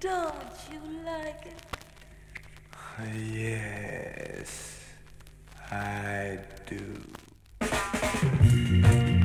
Don't you like it? Yes, I do.